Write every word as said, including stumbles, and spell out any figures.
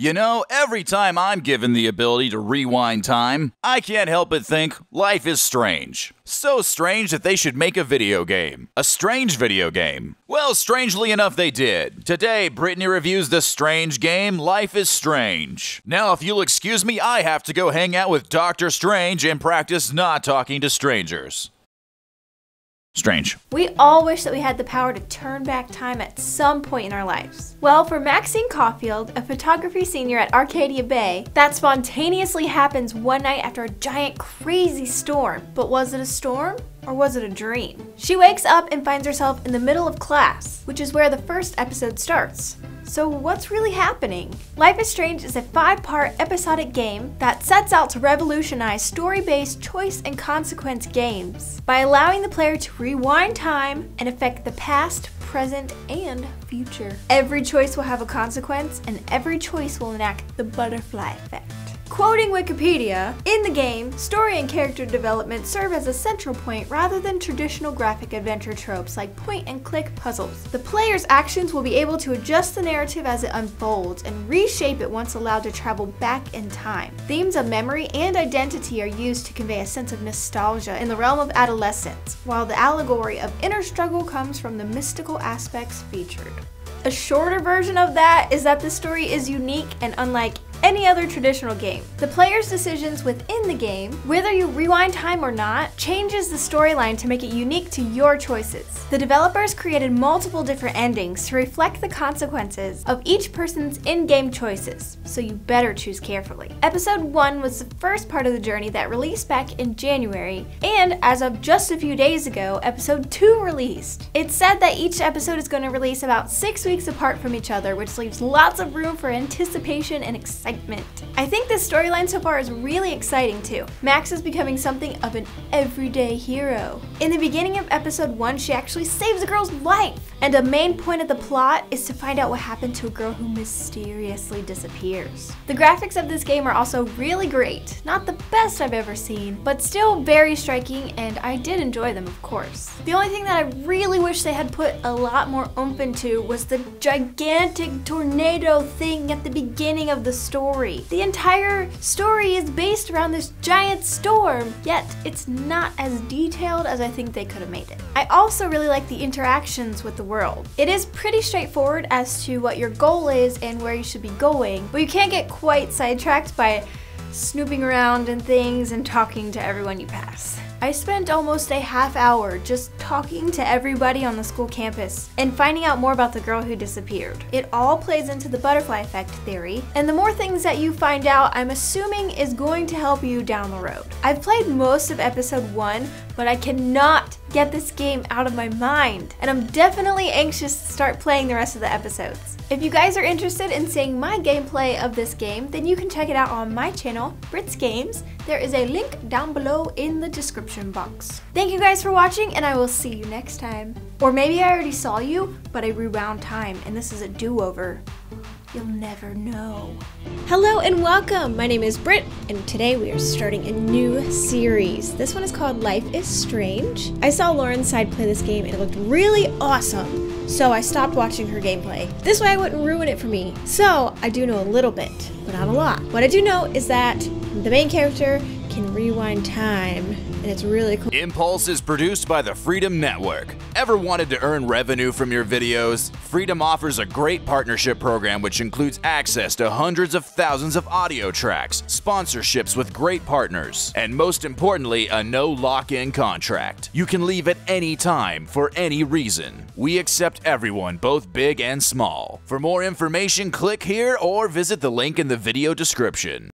You know, every time I'm given the ability to rewind time, I can't help but think life is strange. So strange that they should make a video game. A strange video game. Well, strangely enough, they did. Today, Brittany reviews the strange game, Life is Strange. Now, if you'll excuse me, I have to go hang out with Doctor Strange and practice not talking to strangers. Strange. We all wish that we had the power to turn back time at some point in our lives. Well, for Maxine Caulfield, a photography senior at Arcadia Bay, that spontaneously happens one night after a giant crazy storm. But was it a storm? Or was it a dream? She wakes up and finds herself in the middle of class, which is where the first episode starts. So what's really happening? Life is Strange is a five-part episodic game that sets out to revolutionize story-based choice and consequence games by allowing the player to rewind time and affect the past, present, and future. Every choice will have a consequence, and every choice will enact the butterfly effect. Quoting Wikipedia, in the game, story and character development serve as a central point rather than traditional graphic adventure tropes like point-and-click puzzles. The player's actions will be able to adjust the narrative as it unfolds and reshape it once allowed to travel back in time. Themes of memory and identity are used to convey a sense of nostalgia in the realm of adolescence, while the allegory of inner struggle comes from the mystical aspects featured. A shorter version of that is that this story is unique and unlike any other traditional game. The player's decisions within the game, whether you rewind time or not, changes the storyline to make it unique to your choices. The developers created multiple different endings to reflect the consequences of each person's in-game choices, so you better choose carefully. Episode one was the first part of the journey that released back in January, and as of just a few days ago, Episode two released. It's said that each episode is going to release about six weeks apart from each other, which leaves lots of room for anticipation and excitement. I think this storyline so far is really exciting too. Max is becoming something of an everyday hero. In the beginning of episode one, she actually saves a girl's life. And a main point of the plot is to find out what happened to a girl who mysteriously disappears. The graphics of this game are also really great. Not the best I've ever seen, but still very striking, and I did enjoy them, of course. The only thing that I really wish they had put a lot more oomph into was the gigantic tornado thing at the beginning of the story. Story. The entire story is based around this giant storm, yet it's not as detailed as I think they could have made it. I also really like the interactions with the world. It is pretty straightforward as to what your goal is and where you should be going, but you can't get quite sidetracked by snooping around and things and talking to everyone you pass. I spent almost a half hour just talking to everybody on the school campus and finding out more about the girl who disappeared. It all plays into the butterfly effect theory, and the more things that you find out, I'm assuming is going to help you down the road. I've played most of episode one, but I cannot get this game out of my mind, and I'm definitely anxious to start playing the rest of the episodes. If you guys are interested in seeing my gameplay of this game, then you can check it out on my channel, Brits Games. There is a link down below in the description box. Thank you guys for watching, and I will see you next time. Or maybe I already saw you, but I rewound time, and this is a do-over. You'll never know. Hello and welcome! My name is Britt, and today we are starting a new series. This one is called Life is Strange. I saw Lauren's side play this game and it looked really awesome, so I stopped watching her gameplay. This way I wouldn't ruin it for me. So, I do know a little bit, but not a lot. What I do know is that the main character can rewind time. And it's really cool. Impulse is produced by the Freedom Network. Ever wanted to earn revenue from your videos? Freedom offers a great partnership program which includes access to hundreds of thousands of audio tracks, sponsorships with great partners, and most importantly, a no lock-in contract. You can leave at any time for any reason. We accept everyone, both big and small. For more information, click here or visit the link in the video description.